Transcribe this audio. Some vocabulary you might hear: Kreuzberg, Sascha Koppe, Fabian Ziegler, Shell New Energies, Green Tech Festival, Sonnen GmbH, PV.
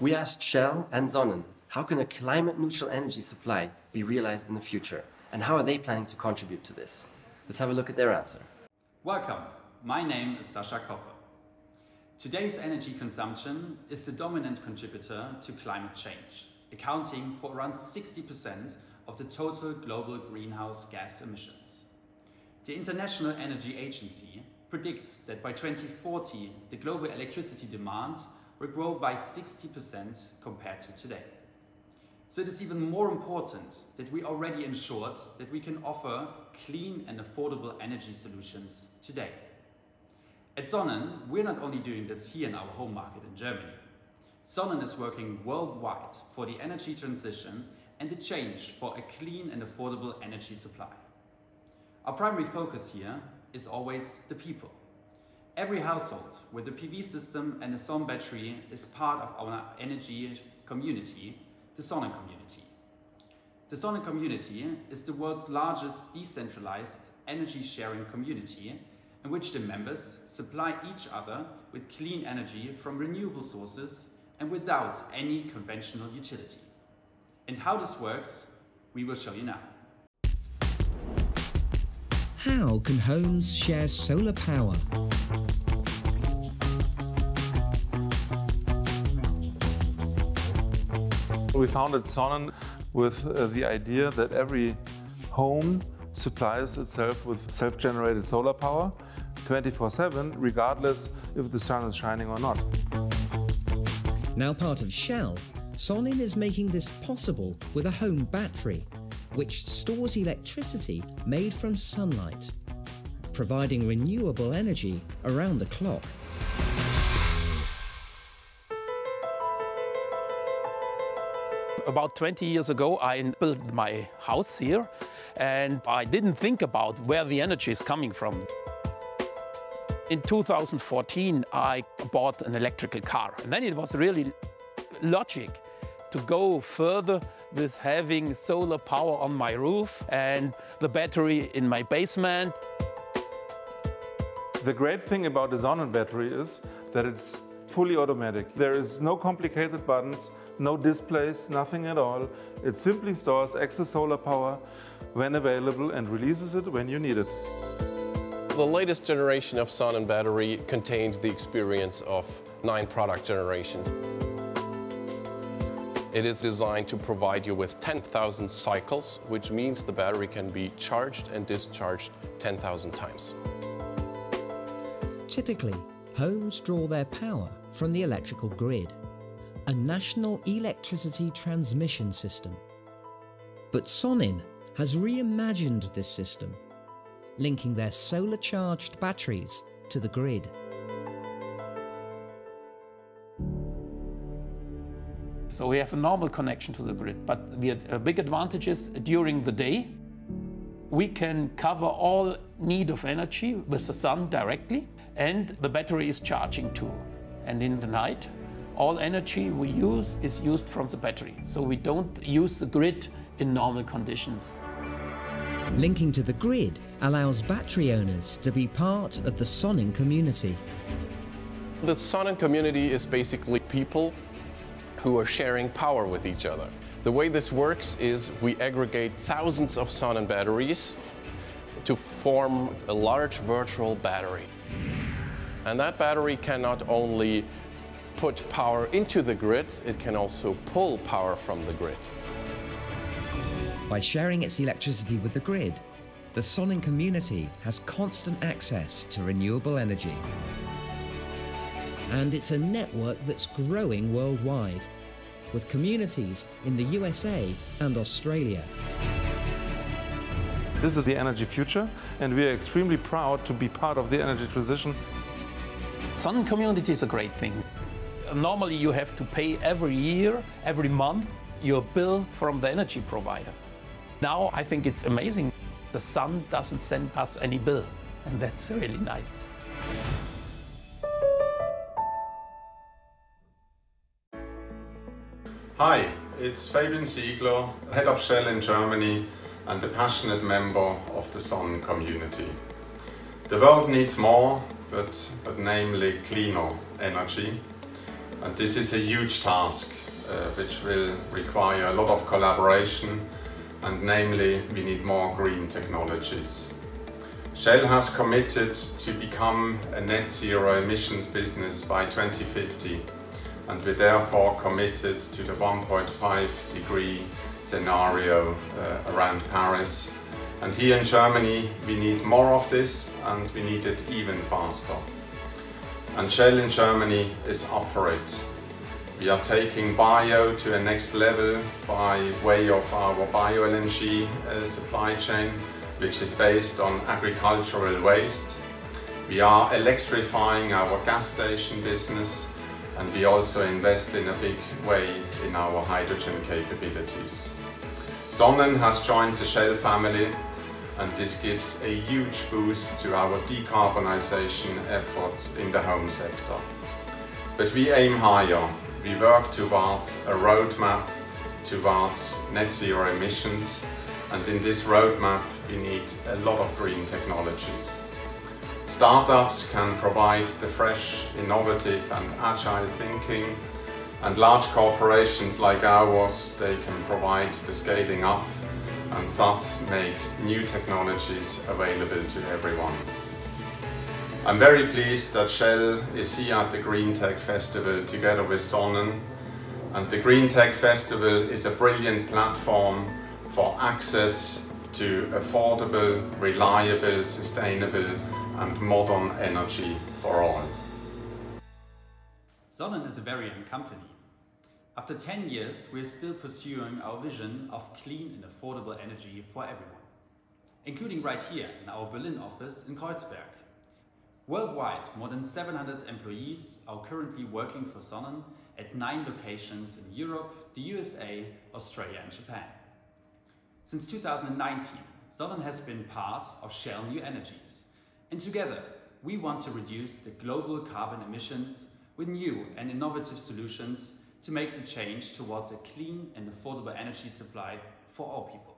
We asked Shell and Sonnen, how can a climate-neutral energy supply be realized in the future? And how are they planning to contribute to this? Let's have a look at their answer. Welcome, my name is Sascha Koppe. Today's energy consumption is the dominant contributor to climate change, accounting for around 60% of the total global greenhouse gas emissions. The International Energy Agency predicts that by 2040, the global electricity demand will grow by 60% compared to today. So it is even more important that we already ensured that we can offer clean and affordable energy solutions today. At Sonnen, we're not only doing this here in our home market in Germany. Sonnen is working worldwide for the energy transition and the change for a clean and affordable energy supply. Our primary focus here is always the people. Every household with a PV system and a Sonnen battery is part of our energy community, the Sonnen community. The Sonnen community is the world's largest decentralized energy sharing community in which the members supply each other with clean energy from renewable sources and without any conventional utility. And how this works, we will show you now. How can homes share solar power? We founded Sonnen with the idea that every home supplies itself with self-generated solar power 24/7, regardless if the sun is shining or not. Now part of Shell, Sonnen is making this possible with a home battery, which stores electricity made from sunlight, providing renewable energy around the clock. About 20 years ago, I built my house here, and I didn't think about where the energy is coming from. In 2014, I bought an electrical car, and then it was really logic to go further with having solar power on my roof and the battery in my basement. The great thing about the Sonnen battery is that it's fully automatic. There is no complicated buttons, no displays, nothing at all. It simply stores excess solar power when available and releases it when you need it. The latest generation of Sonnen battery contains the experience of 9 product generations. It is designed to provide you with 10,000 cycles, which means the battery can be charged and discharged 10,000 times. Typically, homes draw their power from the electrical grid, a national electricity transmission system. But Sonnen has reimagined this system, linking their solar-charged batteries to the grid. So we have a normal connection to the grid, but the big advantage is during the day, we can cover all need of energy with the sun directly, and the battery is charging too. And in the night, all energy we use is used from the battery, so we don't use the grid in normal conditions. Linking to the grid allows battery owners to be part of the Sonnen community. The Sonnen community is basically people who are sharing power with each other. The way this works is we aggregate thousands of Sonnen batteries to form a large virtual battery. And that battery can not only put power into the grid, it can also pull power from the grid. By sharing its electricity with the grid, the Sonnen community has constant access to renewable energy. And it's a network that's growing worldwide, with communities in the USA and Australia. This is the energy future, and we are extremely proud to be part of the energy transition. Sonnen community is a great thing. Normally you have to pay every year, every month, your bill from the energy provider. Now I think it's amazing. The sun doesn't send us any bills, and that's really nice. Hi, it's Fabian Ziegler, head of Shell in Germany and a passionate member of the Sonnen community. The world needs more, but namely cleaner energy. And this is a huge task which will require a lot of collaboration, and namely we need more green technologies. Shell has committed to become a net zero emissions business by 2050, and we're therefore committed to the 1.5-degree scenario around Paris. And here in Germany we need more of this, and we need it even faster. And Shell in Germany is up for it. We are taking bio to a next level by way of our bio-LNG supply chain, which is based on agricultural waste. We are electrifying our gas station business, and we also invest in a big way in our hydrogen capabilities. Sonnen has joined the Shell family, and this gives a huge boost to our decarbonisation efforts in the home sector. But we aim higher. We work towards a roadmap towards net zero emissions, and in this roadmap we need a lot of green technologies. Startups can provide the fresh, innovative and agile thinking, and large corporations like ours, they can provide the scaling up and thus make new technologies available to everyone. I'm very pleased that Shell is here at the Green Tech Festival together with Sonnen, and the Green Tech Festival is a brilliant platform for access to affordable, reliable, sustainable and modern energy for all. Sonnen is a very young company. After 10 years, we are still pursuing our vision of clean and affordable energy for everyone, including right here in our Berlin office in Kreuzberg. Worldwide, more than 700 employees are currently working for Sonnen at 9 locations in Europe, the USA, Australia and Japan. Since 2019, Sonnen has been part of Shell New Energies, and together we want to reduce the global carbon emissions with new and innovative solutions to make the change towards a clean and affordable energy supply for all people.